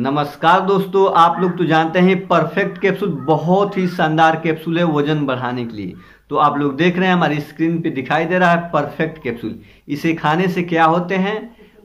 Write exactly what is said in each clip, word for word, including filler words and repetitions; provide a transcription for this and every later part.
नमस्कार दोस्तों, आप लोग तो जानते हैं परफेक्ट कैप्सूल बहुत ही शानदार कैप्सूल है वजन बढ़ाने के लिए। तो आप लोग देख रहे हैं हमारी स्क्रीन पे दिखाई दे रहा है परफेक्ट कैप्सूल। इसे खाने से क्या होते हैं,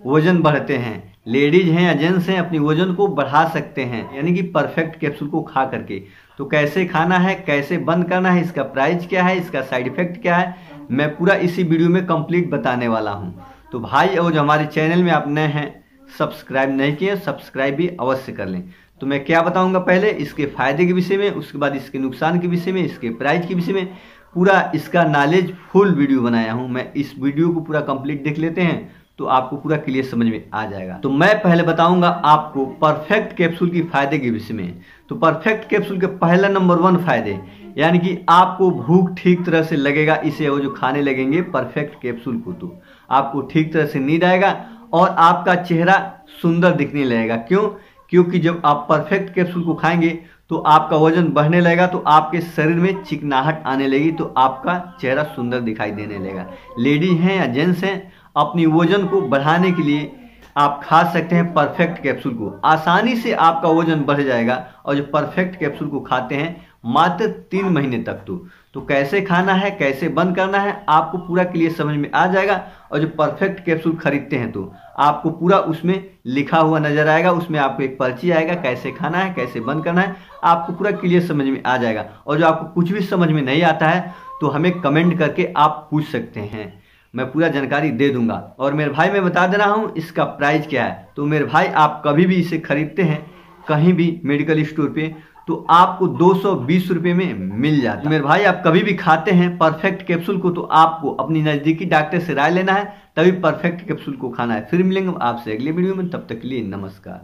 वजन बढ़ते हैं। लेडीज हैं या जेंट्स हैं, अपनी वजन को बढ़ा सकते हैं यानी कि परफेक्ट कैप्सूल को खा करके। तो कैसे खाना है, कैसे बंद करना है, इसका प्राइस क्या है, इसका साइड इफेक्ट क्या है, मैं पूरा इसी वीडियो में कंप्लीट बताने वाला हूँ। तो भाई और जो हमारे चैनल में आप नए हैं, सब्सक्राइब नहीं किए, सब्सक्राइब भी अवश्य कर लें। तो मैं क्या बताऊंगा, पहले इसके फायदे के विषय में, उसके बाद इसके नुकसान के विषय में, इसके प्राइस के विषय में, पूरा इसका नॉलेज फुल वीडियो बनाया हूं मैं। इस वीडियो को पूरा कंप्लीट देख लेते हैं तो आपको पूरा क्लियर समझ में आ जाएगा। तो मैं पहले बताऊंगा आपको परफेक्ट कैप्सूल के फायदे के विषय में। तो परफेक्ट कैप्सूल के पहला नंबर वन फायदे यानी कि आपको भूख ठीक तरह से लगेगा। इसे वो जो खाने लगेंगे परफेक्ट कैप्सूल को तो आपको ठीक तरह से नींद आएगा और आपका चेहरा सुंदर दिखने लगेगा। क्यों? क्योंकि जब आप परफेक्ट कैप्सूल को खाएंगे तो आपका वजन बढ़ने लगेगा, तो आपके शरीर में चिकनाहट आने लगेगी, तो आपका चेहरा सुंदर दिखाई देने लगेगा। लेडीज हैं या जेंट्स हैं, अपनी वजन को बढ़ाने के लिए आप खा सकते हैं परफेक्ट कैप्सूल को। आसानी से आपका वजन बढ़ जाएगा। और जो परफेक्ट कैप्सूल को खाते हैं मात्र तीन महीने तक तो तो कैसे खाना है, कैसे बंद करना है, आपको पूरा क्लियर समझ में आ जाएगा। और जो परफेक्ट कैप्सूल खरीदते हैं तो आपको पूरा उसमें लिखा हुआ नजर आएगा, उसमें आपको एक पर्ची आएगा, कैसे खाना है, कैसे बंद करना है, आपको पूरा क्लियर समझ में आ जाएगा। और जो आपको कुछ भी समझ में नहीं आता है तो हमें कमेंट करके आप पूछ सकते हैं, मैं पूरा जानकारी दे दूंगा। और मेरे भाई मैं बता दे रहा हूँ इसका प्राइस क्या है। तो मेरे भाई आप कभी भी इसे खरीदते हैं कहीं भी मेडिकल स्टोर पे तो आपको दो सौ बीस रुपये में मिल जाता है। मेरे भाई आप कभी भी खाते हैं परफेक्ट कैप्सूल को तो आपको अपनी नज़दीकी डॉक्टर से राय लेना है, तभी परफेक्ट कैप्सूल को खाना है। फिर मिलेंगे आपसे अगले वीडियो में, तब तक के लिए नमस्कार।